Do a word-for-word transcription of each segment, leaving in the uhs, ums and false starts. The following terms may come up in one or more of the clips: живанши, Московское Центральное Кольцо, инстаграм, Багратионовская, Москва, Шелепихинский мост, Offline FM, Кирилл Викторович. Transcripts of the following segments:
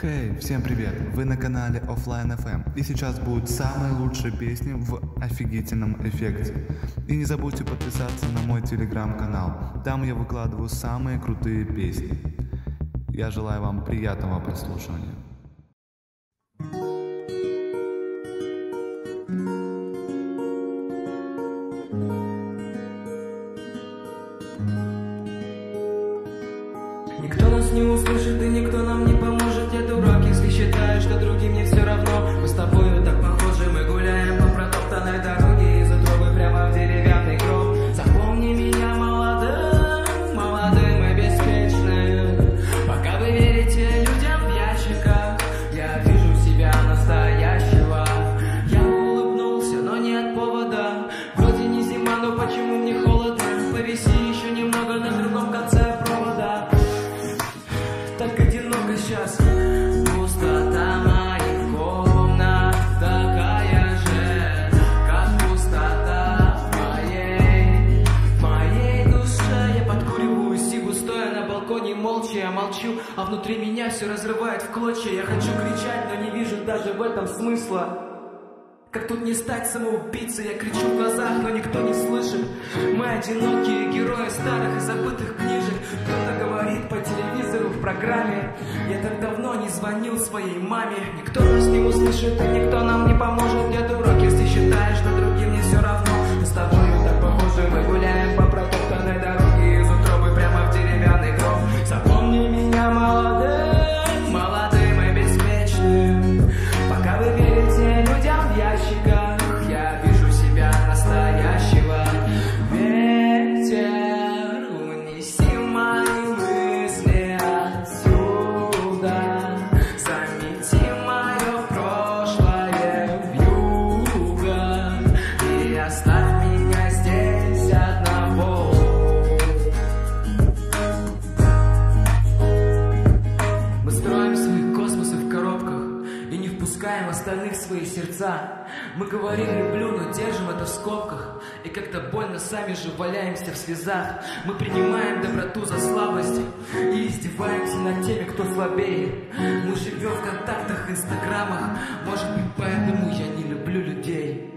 Хей, hey, всем привет! Вы на канале Offline эф эм, и сейчас будут самые лучшие песни в офигительном эффекте. И не забудьте подписаться на мой телеграм-канал, там я выкладываю самые крутые песни. Я желаю вам приятного прослушивания. Никто нас не услышит и никто нам не поможет. Я дурак, если считаю, что другим не все равно. Мы с тобою так похожи, мы гуляем по протоптанной дороге из утробы прямо в деревянный гроб. Запомни меня молодым, молодым и беспечным. Пока вы верите людям в ящиках, я вижу себя настоящего. Я улыбнулся, но нет повода. Вроде не зима, но почему мне холодно? Повиси еще немного на другом конце. Так одиноко сейчас, пустота моих комнат такая же, как пустота моей, моей душе. Я подкуриваю сигу, стоя на балконе, молча я молчу, а внутри меня все разрывает в клочья. Я хочу кричать, но не вижу даже в этом смысла. Как тут не стать самоубийцей, я кричу в глазах, но никто не слышит. Мы одинокие герои старых и забытых книжек. Кто-то говорит по телевизору в программе. Я так давно не звонил своей маме. Никто нас не услышит и никто нам не поможет. Я дурак, если считаешь, что другим не все равно. Мы с тобою так похожи, мы гуляем по протоптанной дороге из утробы прямо в деревянный гроб. Запомни меня молодым, молодым и беспечным. Пока вы верите людям в ящиках, я вижу себя настоящего. Ветер, унеси мои мысли отсюда, замети мое прошлое вьюга и оставь меня здесь одного. Мы строим свои космосы в коробках и не впускаем остальных в свои сердца. Мы говорим «люблю», но держим это в скобках. И как-то больно сами же валяемся в слезах. Мы принимаем доброту за слабость и издеваемся над теми, кто слабее. Мы живем в контактах, инстаграмах. Может быть, поэтому я не люблю людей.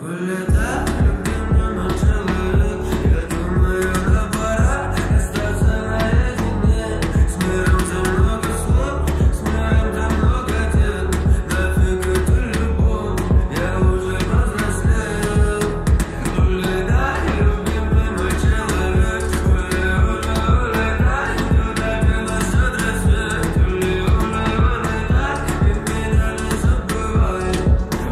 Вылетай, люби меня, но целуй. Я думаю, да пора остаться наедине. С миром за много слов, с миром за много дел. Нафиг эту любовь, я уже повзрослел. Вылетай, люби меня, но целуй. Вылетай, туда, где насчет рассвет. Вылетай, и меня не забывай. Вылетай.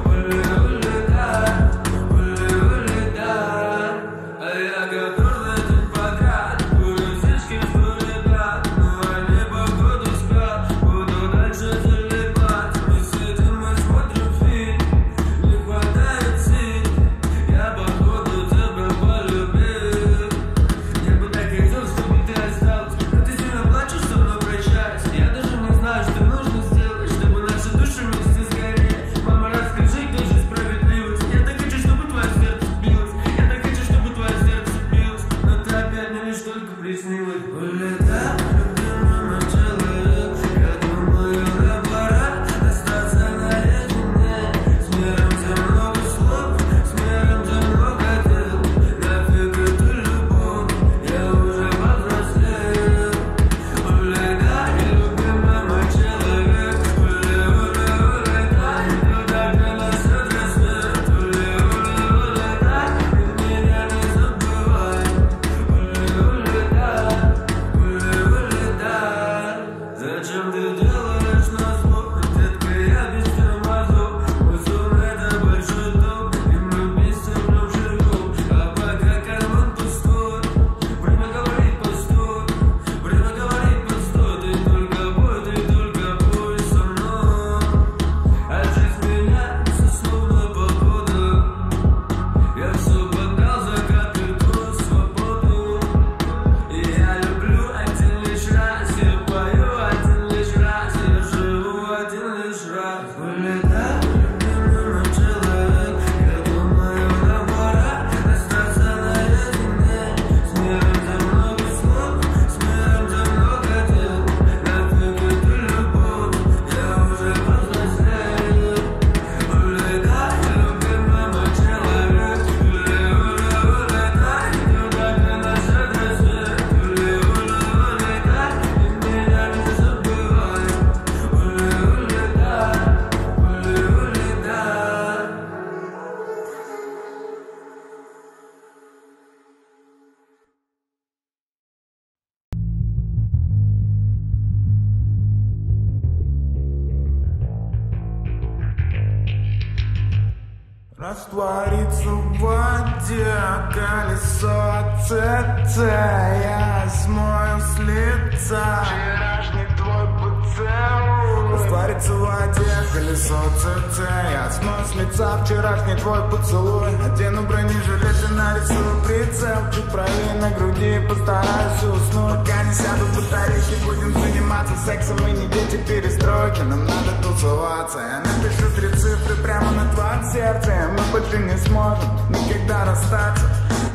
Растворится в воде колесо ЦЦ, я смою с лица вчерашний твой поцелуй. Растворится в воде колесо ЦЦ, я смою с лица вчерашний твой поцелуй. Одену бронежилет и нарисую прицел чуть правее на груди, постараюсь уснуть. Пока не сяду в батарейке, будем заниматься сексом. Мы не дети перестройки, нам надо тусоваться. Я напишу три цифры прямо на твоем сердце. Мы больше не сможем никогда расстаться.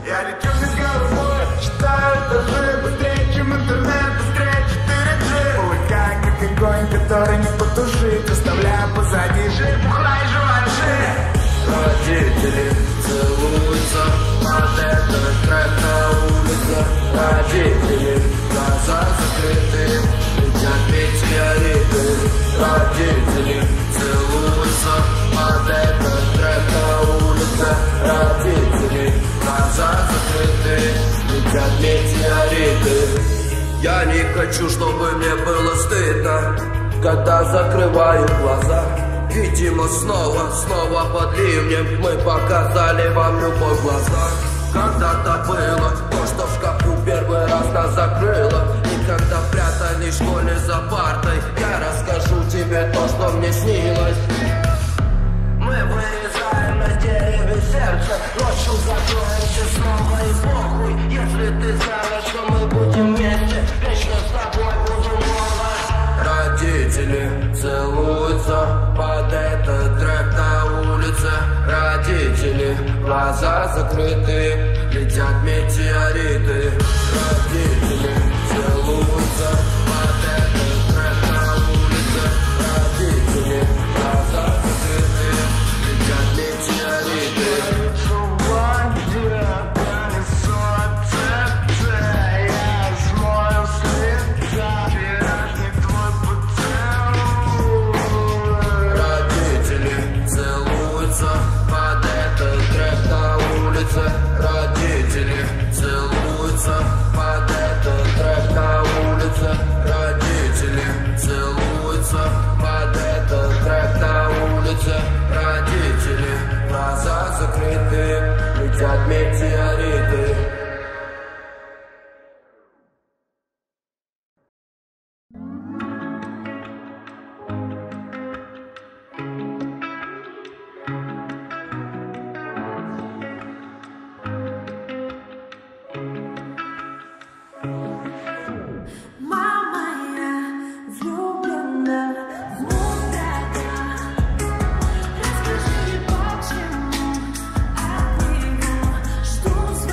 Я лечу без головы, читаю этажи быстрее, чем интернет, быстрее четыре джи. Улыбка, как огонь, который не потушит, оставляя позади жить, бухла и живанши. Родители целуются под это открытая улица. Родители глаза закрыты, летят пить сигареты. Родители целуются под это открытая улица. Родители глаза закрыты, летят пить сигареты. Я не хочу, чтобы мне было стыдно, когда закрываю глаза. Видимо, снова, снова под ливнем мы показали вам любовь в глазах. Когда-то было то, что в шкафу первый раз нас закрыло, и когда прятали в школе за партой, я расскажу тебе то, что мне снилось. Мы вырезаем на дереве сердце, ночью закроемся снова и похуй. Если ты знаешь, что мы будем вместе, вечно с тобой будем молодь. Родители целуются под этот трек на улице. Родители глаза закрыты, летят метеориты. Родители целуются под этот трек на улице. Родители глаза закрыты, летят метеориты. Родители целуются под этот трек на улице. Родители целуются под этот трек на улице. Родители глаза закрыты, летят метеориты. Что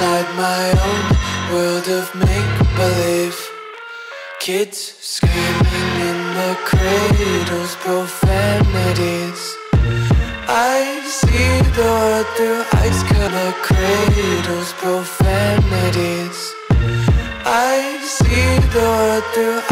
inside my own world of make-believe. Kids screaming in the cradles, profanities. I see the world through ice color cradles, profanities. I see the world through